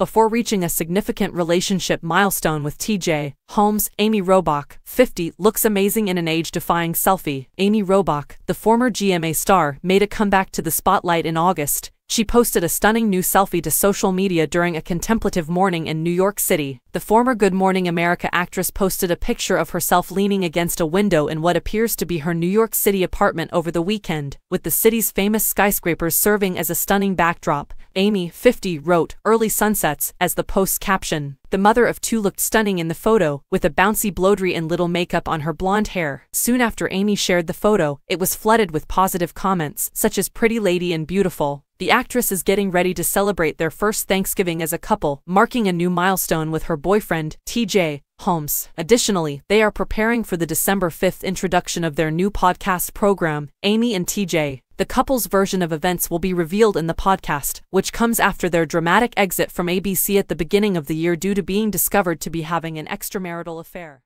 before reaching a significant relationship milestone with T.J. Holmes. Amy Robach, 50, looks amazing in an age-defying selfie. Amy Robach, the former GMA star, made a comeback to the spotlight in August. She posted a stunning new selfie to social media during a contemplative morning in New York City. The former Good Morning America actress posted a picture of herself leaning against a window in what appears to be her New York City apartment over the weekend, with the city's famous skyscrapers serving as a stunning backdrop. Amy, 50, wrote, "Early sunsets," as the post's caption. The mother of two looked stunning in the photo, with a bouncy blowdry and little makeup on her blonde hair. Soon after Amy shared the photo, it was flooded with positive comments, such as "pretty lady" and "beautiful." The actress is getting ready to celebrate their first Thanksgiving as a couple, marking a new milestone with her boyfriend, T.J. Holmes. Additionally, they are preparing for the December 5th introduction of their new podcast program, Amy and T.J. The couple's version of events will be revealed in the podcast, which comes after their dramatic exit from ABC at the beginning of the year due to being discovered to be having an extramarital affair.